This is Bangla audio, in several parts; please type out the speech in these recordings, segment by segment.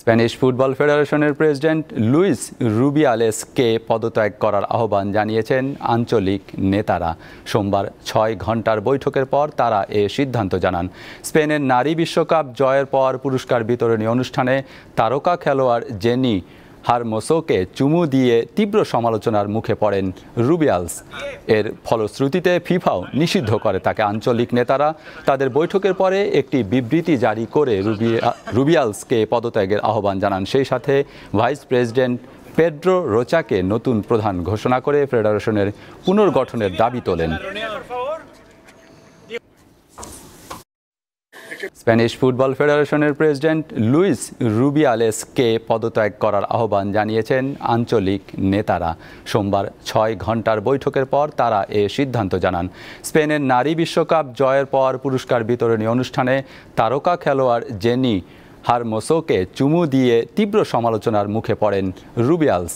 স্প্যানিশ ফুটবল ফেডারেশনের প্রেসিডেন্ট লুইস রুবিয়ালেসকে পদত্যাগ করার আহ্বান জানিয়েছেন আঞ্চলিক নেতারা। সোমবার ৬ ঘণ্টার বৈঠকের পর তারা এ সিদ্ধান্ত জানান। স্পেনের নারী বিশ্বকাপ জয়ের পর পুরস্কার বিতরণী অনুষ্ঠানে তারকা খেলোয়াড় জেনি হারমোসোকে চুমু দিয়ে তীব্র সমালোচনার মুখে পড়েন রুবিয়ালেস। এর ফলশ্রুতিতে ফিফাও নিষিদ্ধ করে তাকে। আঞ্চলিক নেতারা তাদের বৈঠকের পরে একটি বিবৃতি জারি করে রুবিয়ালেসকে পদত্যাগের আহ্বান জানান। সেই সাথে ভাইস প্রেসিডেন্ট পেড্রো রোচাকে নতুন প্রধান ঘোষণা করে ফেডারেশনের পুনর্গঠনের দাবি তোলেন। স্প্যানিশ ফুটবল ফেডারেশনের প্রেসিডেন্ট লুইস রুবিয়ালেসকে পদত্যাগ করার আহ্বান জানিয়েছেন আঞ্চলিক নেতারা। সোমবার ৬ ঘণ্টার বৈঠকের পর তারা এ সিদ্ধান্ত জানান। স্পেনের নারী বিশ্বকাপ জয়ের পর পুরস্কার বিতরণী অনুষ্ঠানে তারকা খেলোয়াড় জেনি হারমোসোকে চুমু দিয়ে তীব্র সমালোচনার মুখে পড়েন রুবিয়ালেস।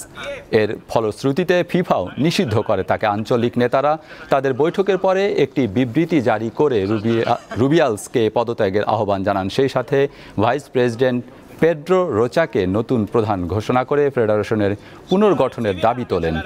এর ফলশ্রুতিতে ফিফাও নিষিদ্ধ করে তাকে। আঞ্চলিক নেতারা তাদের বৈঠকের পরে একটি বিবৃতি জারি করে রুবিয়ালেসকে পদত্যাগের আহ্বান জানান। সেই সাথে ভাইস প্রেসিডেন্ট পেড্রো রোচাকে নতুন প্রধান ঘোষণা করে ফেডারেশনের পুনর্গঠনের দাবি তোলেন।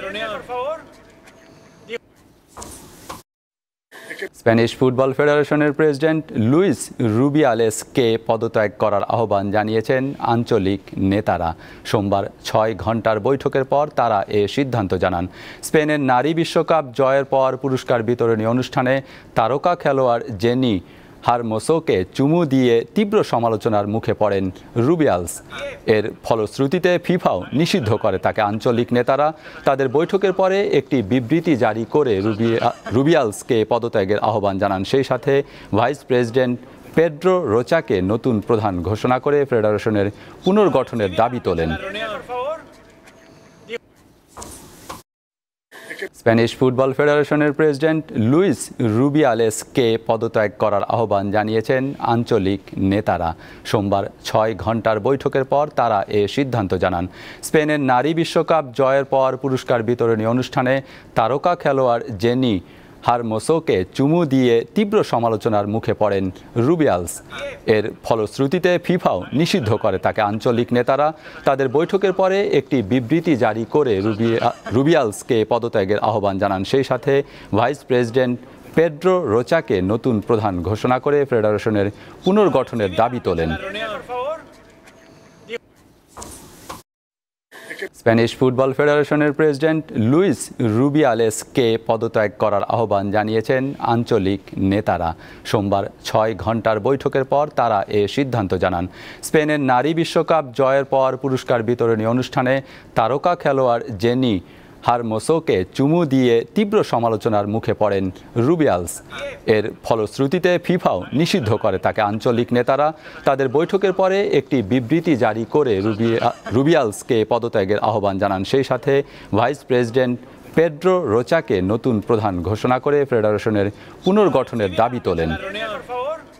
স্প্যানিশ ফুটবল ফেডারেশনের প্রেসিডেন্ট লুইস রুবিয়ালেসকে পদত্যাগ করার আহ্বান জানিয়েছেন আঞ্চলিক নেতারা। সোমবার ৬ ঘণ্টার বৈঠকের পর তারা এ সিদ্ধান্ত জানান। স্পেনের নারী বিশ্বকাপ জয়ের পর পুরস্কার বিতরণী অনুষ্ঠানে তারকা খেলোয়াড় জেনি হারমোসোকে চুমু দিয়ে তীব্র সমালোচনার মুখে পড়েন রুবিয়ালেস। এর ফলশ্রুতিতে ফিফাও নিষিদ্ধ করে তাকে। আঞ্চলিক নেতারা তাদের বৈঠকের পরে একটি বিবৃতি জারি করে রুবিয়ালেসকে পদত্যাগের আহ্বান জানান। সেই সাথে ভাইস প্রেসিডেন্ট পেড্রো রোচাকে নতুন প্রধান ঘোষণা করে ফেডারেশনের পুনর্গঠনের দাবি তোলেন। স্প্যানিশ ফুটবল ফেডারেশনের প্রেসিডেন্ট লুইস রুবিয়ালেসকে পদত্যাগ করার আহ্বান জানিয়েছেন আঞ্চলিক নেতারা। সোমবার ৬ ঘণ্টার বৈঠকের পর তারা এ সিদ্ধান্ত জানান। স্পেনের নারী বিশ্বকাপ জয়ের পর পুরস্কার বিতরণী অনুষ্ঠানে তারকা খেলোয়াড় জেনি হারমোসোকে চুমু দিয়ে তীব্র সমালোচনার মুখে পড়েন রুবিয়ালেস। এর ফলশ্রুতিতে ফিফাও নিষিদ্ধ করে তাকে। আঞ্চলিক নেতারা তাদের বৈঠকের পরে একটি বিবৃতি জারি করে রুবিয়ালেসকে পদত্যাগের আহ্বান জানান। সেই সাথে ভাইস প্রেসিডেন্ট পেড্রো রোচাকে নতুন প্রধান ঘোষণা করে ফেডারেশনের পুনর্গঠনের দাবি তোলেন। স্প্যানিশ ফুটবল ফেডারেশনের প্রেসিডেন্ট লুইস রুবিয়ালেসকে পদত্যাগ করার আহ্বান জানিয়েছেন আঞ্চলিক নেতারা। সোমবার ৬ ঘণ্টার বৈঠকের পর তারা এ সিদ্ধান্ত জানান। স্পেনের নারী বিশ্বকাপ জয়ের পর পুরস্কার বিতরণী অনুষ্ঠানে তারকা খেলোয়াড় জেনি হারমোসোকে চুমু দিয়ে তীব্র সমালোচনার মুখে পড়েন রুবিয়ালেস। এর ফলশ্রুতিতে ফিফাও নিষিদ্ধ করে তাকে। আঞ্চলিক নেতারা তাদের বৈঠকের পরে একটি বিবৃতি জারি করে রুবিয়ালেসকে পদত্যাগের আহ্বান জানান। সেই সাথে ভাইস প্রেসিডেন্ট পেড্রো রোচাকে নতুন প্রধান ঘোষণা করে ফেডারেশনের পুনর্গঠনের দাবি তোলেন।